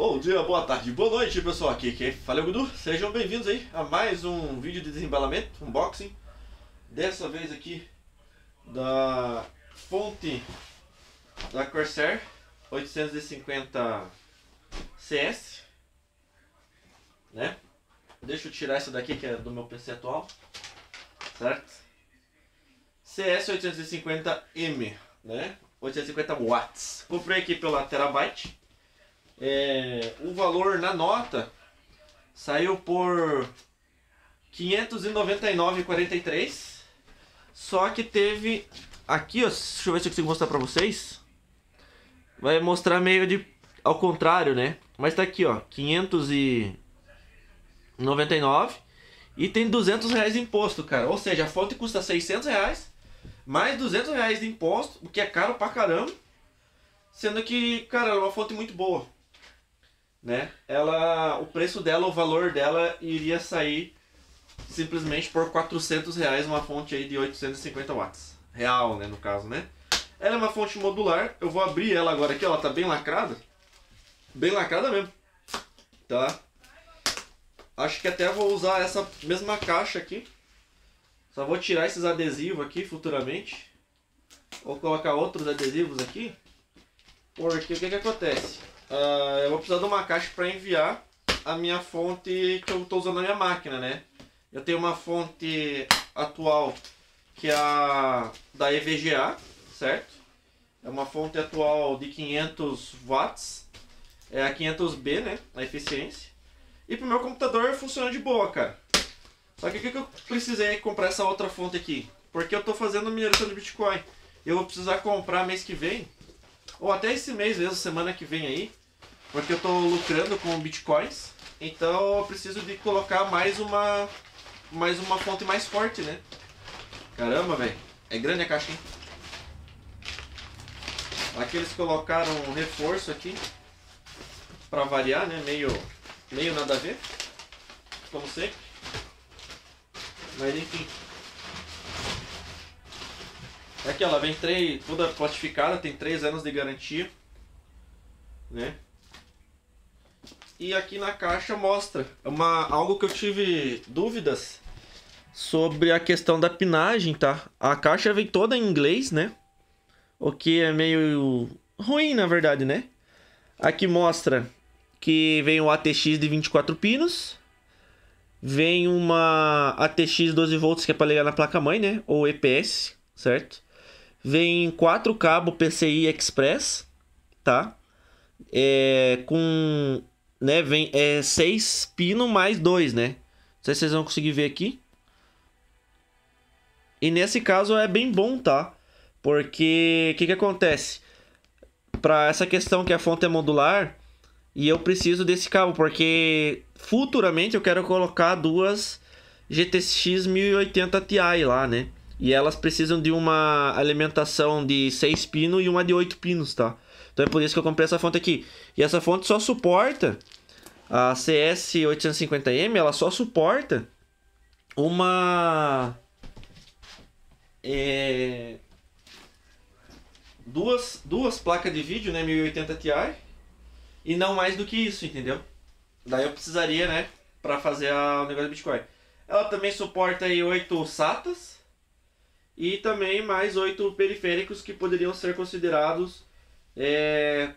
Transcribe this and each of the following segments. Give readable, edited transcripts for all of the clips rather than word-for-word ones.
Bom dia, boa tarde, boa noite pessoal, aqui quem fala é o Gudu, sejam bem-vindos aí a mais um vídeo de desembalamento, unboxing. Dessa vez aqui da fonte da Corsair 850 CS, né? Deixa eu tirar essa daqui que é do meu PC atual, certo? CS850M, né? 850 watts. Comprei aqui pela terabyte. O valor na nota saiu por R$599,43. Só que teve aqui, ó, deixa eu ver se eu consigo mostrar pra vocês. Vai mostrar meio de ao contrário, né? Mas tá aqui, ó, 599 e tem R$200 de imposto, cara. Ou seja, a fonte custa R$600 mais R$200 de imposto, o que é caro pra caramba. Sendo que, cara, é uma fonte muito boa, né? Ela, o preço dela, o valor dela iria sair simplesmente por R$400, uma fonte aí de 850 watts real, né, no caso, né? Ela é uma fonte modular. Eu vou abrir ela agora aqui, ó, ela tá bem lacrada mesmo, tá? Acho que até vou usar essa mesma caixa aqui. Só vou tirar esses adesivos aqui futuramente, vou colocar outros adesivos aqui, porque o que que acontece? Eu vou precisar de uma caixa para enviar a minha fonte que eu estou usando na minha máquina, né? Eu tenho uma fonte atual que é a da EVGA, certo? É uma fonte atual de 500 watts, é a 500B, né? A eficiência. E pro meu computador funciona de boa, cara. Só que o que que eu precisei comprar essa outra fonte aqui? Porque eu estou fazendo mineração de Bitcoin. Eu vou precisar comprar mês que vem, ou até esse mês mesmo, semana que vem aí, porque eu estou lucrando com bitcoins, então eu preciso de colocar mais uma fonte mais forte, né? Caramba, velho, é grande a caixa, hein? Aqui eles colocaram um reforço aqui, para variar, né? Meio nada a ver, como sempre, mas enfim. Aqui ela vem toda plastificada, tem 3 anos de garantia, né? E aqui na caixa mostra algo que eu tive dúvidas sobre a questão da pinagem, tá? A caixa vem toda em inglês, né? O que é meio ruim, na verdade, né? Aqui mostra que vem o ATX de 24 pinos. Vem uma ATX 12V que é para ligar na placa-mãe, né? Ou EPS, certo? Vem 4 cabos PCI Express, tá? Vem 6 pinos mais 2, né? Não sei se vocês vão conseguir ver aqui. E nesse caso é bem bom, tá? Porque o que que acontece? Para essa questão que a fonte é modular, e eu preciso desse cabo, porque futuramente eu quero colocar duas GTX 1080 Ti lá, né? E elas precisam de uma alimentação de 6 pinos e uma de 8 pinos, tá? Então é por isso que eu comprei essa fonte aqui. E essa fonte só suporta, a CS850M, ela só suporta duas placas de vídeo, né? 1080 Ti. E não mais do que isso, entendeu? Daí eu precisaria, né? Pra fazer o negócio de Bitcoin. Ela também suporta aí 8 SATAs. E também mais 8 periféricos que poderiam ser considerados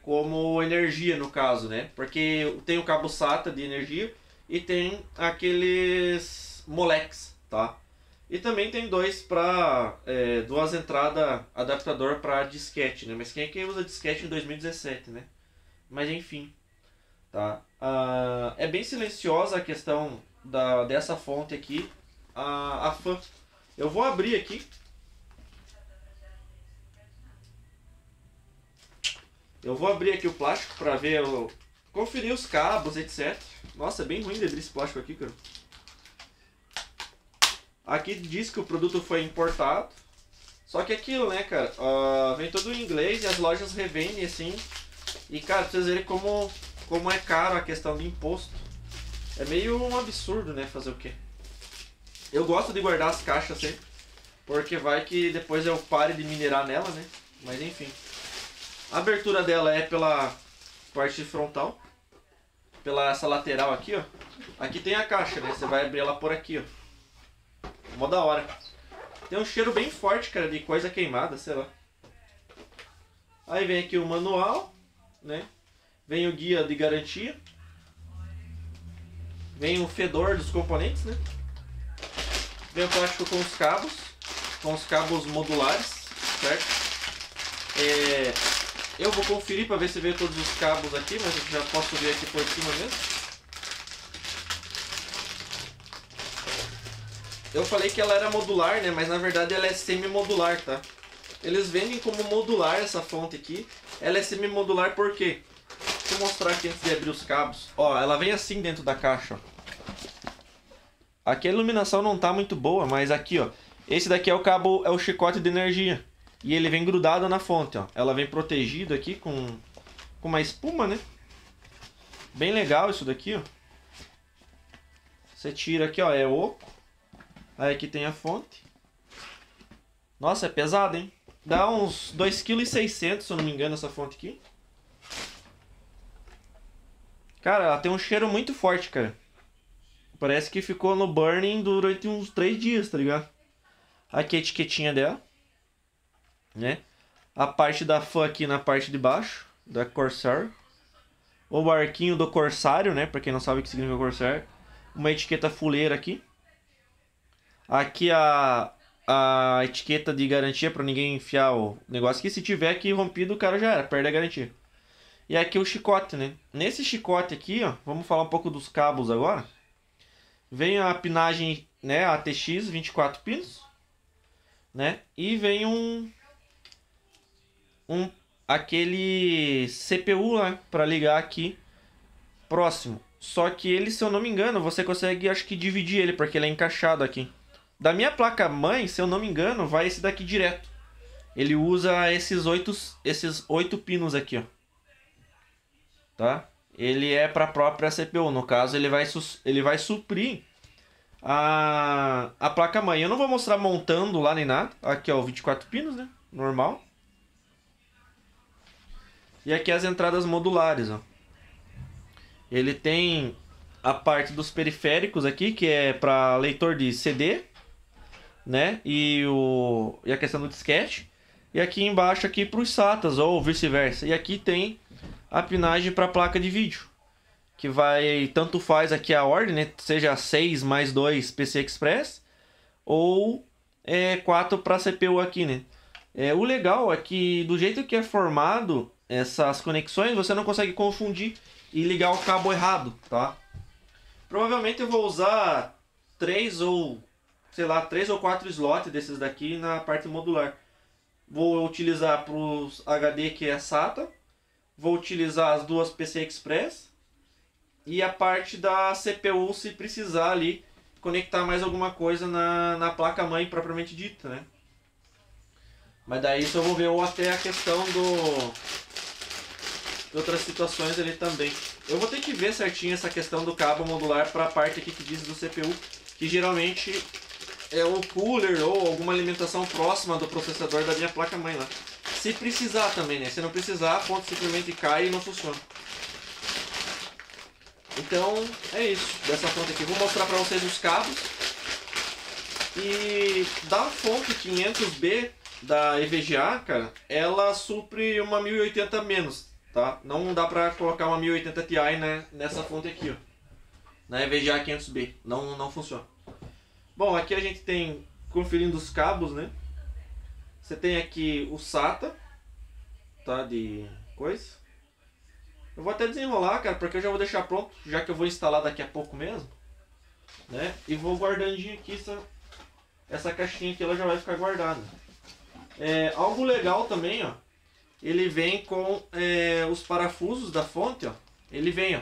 como energia, no caso, né? Porque tem o cabo SATA de energia e tem aqueles molex, tá? E também tem dois para duas entradas adaptador para disquete, né? Mas quem é que usa disquete em 2017, né? Mas enfim, tá? É bem silenciosa a questão dessa fonte aqui, a fan. Eu vou abrir aqui. Eu vou abrir aqui o plástico para ver, conferir os cabos, etc. Nossa, é bem ruim de abrir esse plástico aqui, cara. Aqui diz que o produto foi importado. Só que aquilo, né, cara, vem todo em inglês e as lojas revendem assim. E, cara, pra vocês verem como é caro a questão do imposto. É meio um absurdo, né, fazer o quê? Eu gosto de guardar as caixas sempre, porque vai que depois eu pare de minerar nela, né? Mas enfim. A abertura dela é pela parte frontal, pela essa lateral aqui, ó. Aqui tem a caixa, né? Você vai abrir ela por aqui, ó. Mó da hora. Tem um cheiro bem forte, cara, de coisa queimada, sei lá. Aí vem aqui o manual, né? Vem o guia de garantia. Vem o fedor dos componentes, né? Vem o plástico com os cabos. Com os cabos modulares, certo? Eu vou conferir para ver se veio todos os cabos aqui, mas eu já posso ver aqui por cima mesmo. Eu falei que ela era modular, né? Mas na verdade ela é semi-modular, tá? Eles vendem como modular essa fonte aqui. Ela é semi-modular por quê? Deixa eu mostrar aqui antes de abrir os cabos. Ó, ela vem assim dentro da caixa, ó. Aqui a iluminação não tá muito boa, mas aqui, ó. Esse daqui é o cabo, é o chicote de energia. E ele vem grudado na fonte, ó. Ela vem protegida aqui com uma espuma, né? Bem legal isso daqui, ó. Você tira aqui, ó, é oco. Aí aqui tem a fonte. Nossa, é pesada, hein? Dá uns 2,6 kg, se eu não me engano, essa fonte aqui. Cara, ela tem um cheiro muito forte, cara. Parece que ficou no burning durante uns 3 dias, tá ligado? Aqui a etiquetinha dela, né? A parte da fã aqui na parte de baixo, da Corsair. O barquinho do Corsário, né? Pra quem não sabe o que significa Corsair. Uma etiqueta fuleira aqui. Aqui a etiqueta de garantia para ninguém enfiar o negócio que se tiver aqui rompido, o cara já era, perde a garantia. E aqui o chicote, né? Nesse chicote aqui, ó, vamos falar um pouco dos cabos agora. Vem a pinagem, né, ATX 24 pinos, né? E vem aquele CPU lá, né, para ligar aqui próximo. Só que ele, se eu não me engano, você consegue, acho que dividir ele, porque ele é encaixado aqui. Da minha placa mãe, se eu não me engano, vai esse daqui direto. Ele usa esses oito pinos aqui, ó. Tá? Ele é para a própria CPU. No caso, ele vai suprir a placa mãe. Eu não vou mostrar montando lá nem nada. Aqui, ó, 24 pinos, né? Normal. E aqui as entradas modulares, ó. Ele tem a parte dos periféricos aqui, que é para leitor de CD, né? E a questão do disquete. E aqui embaixo aqui para os SATAs ou vice-versa. E aqui tem a pinagem para placa de vídeo, que vai, tanto faz aqui a ordem, né? Seja 6 + 2 PCI Express ou 4 para CPU aqui, né? O legal é que do jeito que é formado essas conexões, você não consegue confundir e ligar o cabo errado, tá? Provavelmente eu vou usar 3 ou 4 slots desses daqui na parte modular. Vou utilizar para os HD, que é SATA. Vou utilizar as duas PCI Express. E a parte da CPU, se precisar ali, conectar mais alguma coisa na placa-mãe propriamente dita, né? Mas daí isso eu vou ver, ou até a questão de outras situações ali também. Eu vou ter que ver certinho essa questão do cabo modular para a parte aqui que diz do CPU. Que geralmente é o cooler ou alguma alimentação próxima do processador da minha placa-mãe lá. Se precisar também, né? Se não precisar, a fonte simplesmente cai e não funciona. Então, é isso. Dessa fonte aqui. Vou mostrar pra vocês os cabos. E da fonte 500B da EVGA, cara, ela supre uma 1080 menos, tá? Não dá pra colocar uma 1080 Ti, né, nessa fonte aqui, ó. Na EVGA 500B. Não funciona. Bom, aqui a gente tem, conferindo os cabos, né? Você tem aqui o SATA, tá, de coisa. Eu vou até desenrolar, cara, porque eu já vou deixar pronto, já que eu vou instalar daqui a pouco mesmo, né? E vou guardandinho aqui, essa caixinha aqui, ela já vai ficar guardada. Algo legal também, ó. Ele vem com os parafusos da fonte, ó. Ele vem, ó.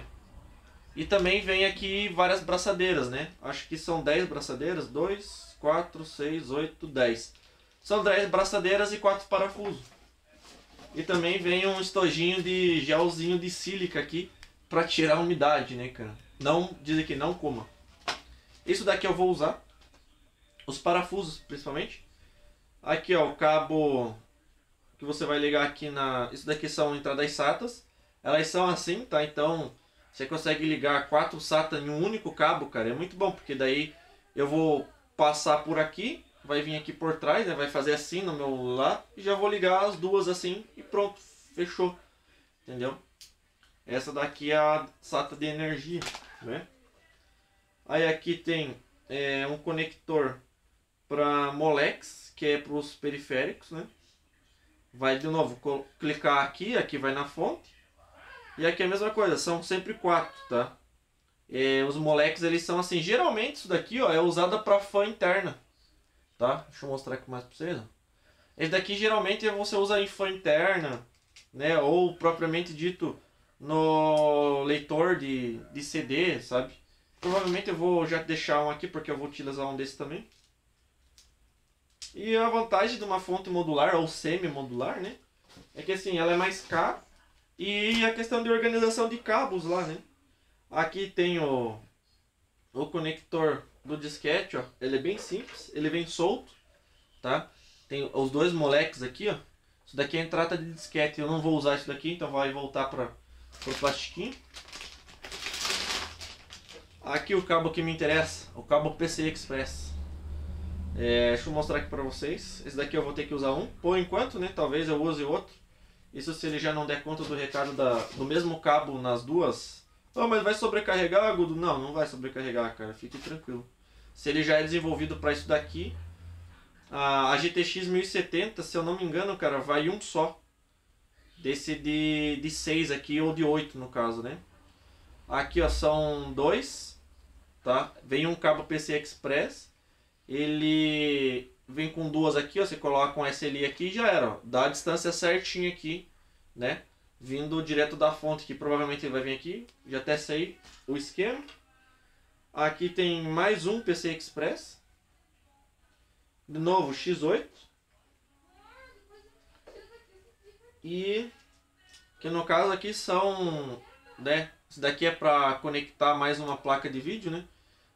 E também vem aqui várias braçadeiras, né? Acho que são 10 braçadeiras. 2, 4, 6, 8, 10. São 10 braçadeiras e 4 parafusos. E também vem um estojinho de gelzinho de sílica aqui pra tirar a umidade, né, cara? Não, diz aqui, não coma. Isso daqui eu vou usar. Os parafusos, principalmente. Aqui, ó, o cabo que você vai ligar aqui na... Isso daqui são entradas SATAs. Elas são assim, tá? Então... Você consegue ligar 4 SATA em um único cabo, cara. É muito bom, porque daí eu vou passar por aqui, vai vir aqui por trás, né? Vai fazer assim no meu lado e já vou ligar as duas assim e pronto, fechou. Entendeu? Essa daqui é a SATA de energia, né? Aí aqui tem um conector para molex, que é para os periféricos, né? Vai de novo clicar aqui, aqui vai na fonte. E aqui é a mesma coisa, são sempre 4, tá? Os molex, eles são assim, geralmente isso daqui, ó, é usada para fan interna, tá? Deixa eu mostrar aqui mais para vocês, ó. Esse daqui geralmente você usa em fan interna, né? Ou propriamente dito no leitor de CD, sabe? Provavelmente eu vou já deixar um aqui, porque eu vou utilizar um desse também. E a vantagem de uma fonte modular ou semi-modular, né? É que assim, ela é mais cara. E a questão de organização de cabos lá, né? Aqui tem o conector do disquete, ó. Ele é bem simples, ele vem solto, tá? Tem os dois moleques aqui, ó. Isso daqui é entrada de disquete, eu não vou usar isso daqui, então vai voltar para o plastiquinho. Aqui o cabo que me interessa, o cabo PCI Express. Deixa eu mostrar aqui para vocês. Esse daqui eu vou ter que usar um, por enquanto, né? Talvez eu use outro. Isso se ele já não der conta do recado do mesmo cabo nas duas. Oh, mas vai sobrecarregar, Agudo? Não, não vai sobrecarregar, cara. Fique tranquilo. Se ele já é desenvolvido para isso daqui. A GTX 1070, se eu não me engano, cara, vai um só. Desse de 6 aqui, ou de 8 no caso, né? Aqui, ó, são 2. Tá? Vem um cabo PCI Express. Ele... vem com duas aqui, ó, você coloca um SLI aqui e já era, ó. Dá a distância certinha aqui, né? Vindo direto da fonte, que provavelmente ele vai vir aqui. Já testa aí o esquema. Aqui tem mais um PCI Express. De novo, X8. E que no caso aqui são, né? Isso daqui é para conectar mais uma placa de vídeo, né?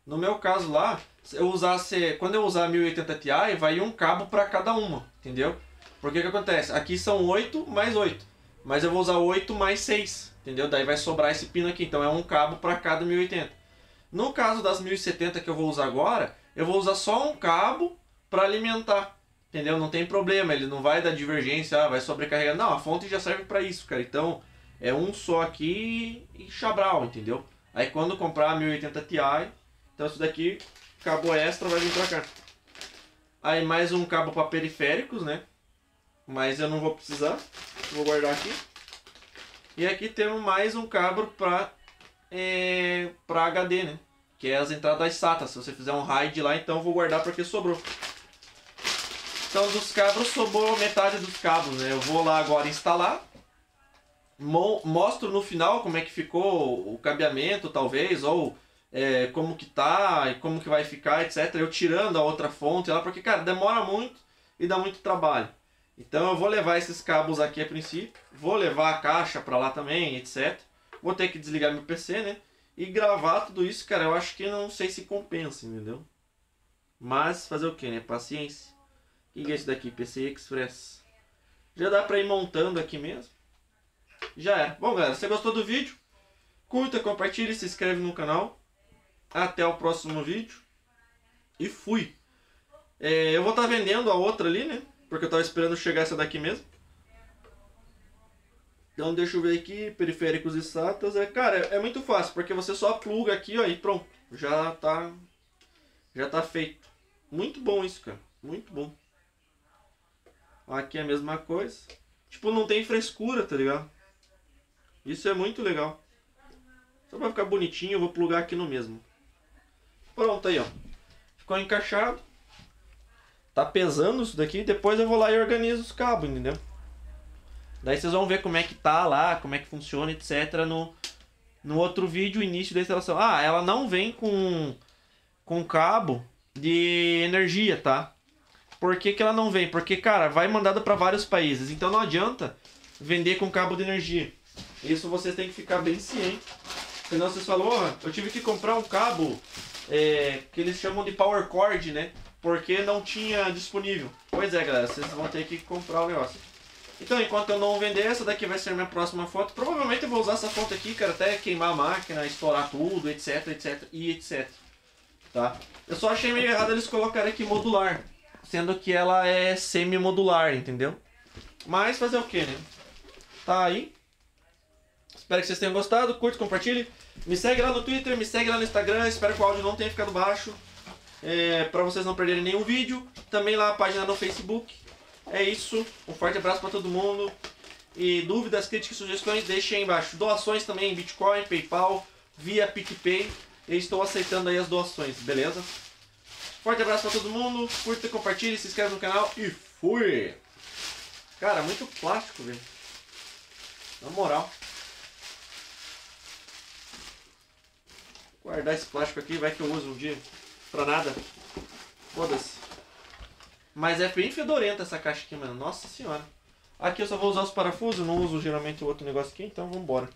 No meu caso lá, quando eu usar a 1080 Ti, vai um cabo para cada uma, entendeu? Porque que acontece? Aqui são 8 mais 8, mas eu vou usar 8 mais 6, entendeu? Daí vai sobrar esse pino aqui, então é um cabo para cada 1080. No caso das 1070 que eu vou usar agora, eu vou usar só um cabo para alimentar, entendeu? Não tem problema, ele não vai dar divergência, vai sobrecarregar. Não, a fonte já serve para isso, cara. Então é um só aqui e chabral, entendeu? Aí quando comprar a 1080 Ti... então isso daqui, cabo extra, vai vir pra cá. Aí mais um cabo para periféricos, né? Mas eu não vou precisar. Vou guardar aqui. E aqui temos mais um cabo para HD, né? Que é as entradas SATA. Se você fizer um raid lá, então eu vou guardar porque sobrou. Então dos cabos sobrou metade dos cabos, né? Eu vou lá agora instalar. Mostro no final como é que ficou o cabeamento, talvez, ou... como que tá e como que vai ficar, etc. Eu tirando a outra fonte lá, porque, cara, demora muito e dá muito trabalho. Então eu vou levar esses cabos aqui a princípio, vou levar a caixa pra lá também, etc. Vou ter que desligar meu PC, né? E gravar tudo isso, cara, eu acho que não sei se compensa, entendeu? Mas fazer o que, né? Paciência. O que é esse daqui? PCI Express. Já dá pra ir montando aqui mesmo. Já é. Bom, galera, se você gostou do vídeo, curta, compartilha e se inscreve no canal. Até o próximo vídeo. E fui. Eu vou estar vendendo a outra ali, né? Porque eu estava esperando chegar essa daqui mesmo. Então deixa eu ver aqui. Periféricos e SATAs. Cara, é muito fácil. Porque você só pluga aqui, ó. E pronto. Já tá feito. Muito bom isso, cara. Muito bom. Aqui é a mesma coisa. Tipo, não tem frescura, tá ligado? Isso é muito legal. Só pra ficar bonitinho, eu vou plugar aqui no mesmo. Pronto aí, ó. Ficou encaixado. Tá pesando isso daqui. Depois eu vou lá e organizo os cabos, entendeu? Daí vocês vão ver como é que tá lá, como é que funciona, etc. No outro vídeo, início da instalação. Ah, ela não vem com cabo de energia, tá? Por que que ela não vem? Porque, cara, vai mandada pra vários países. Então não adianta vender com cabo de energia. Isso vocês têm que ficar bem ciente. Senão vocês falam, oh, eu tive que comprar um cabo... que eles chamam de power cord, né? Porque não tinha disponível. Pois é, galera, vocês vão ter que comprar o negócio. Então, enquanto eu não vender, essa daqui vai ser minha próxima foto. Provavelmente eu vou usar essa foto aqui, cara, até queimar a máquina, estourar tudo, etc, etc e etc. Tá? Eu só achei meio errado eles colocarem aqui modular, sendo que ela é semi-modular, entendeu? Mas fazer o que, né? Tá aí. Espero que vocês tenham gostado. Curte, compartilhe. Me segue lá no Twitter, me segue lá no Instagram. Espero que o áudio não tenha ficado baixo. Pra vocês não perderem nenhum vídeo. Também lá a página no Facebook. É isso. Um forte abraço pra todo mundo. E dúvidas, críticas, sugestões, deixem aí embaixo. Doações também em Bitcoin, PayPal, via PicPay. Eu estou aceitando aí as doações, beleza? Forte abraço pra todo mundo. Curta, compartilhe, se inscreve no canal e fui! Cara, muito plástico, velho. Na moral. Vou guardar esse plástico aqui, vai que eu uso um dia. Pra nada. Foda-se. Mas é bem fedorenta essa caixa aqui, mano. Nossa senhora. Aqui eu só vou usar os parafusos, não uso geralmente o outro negócio aqui, então vambora.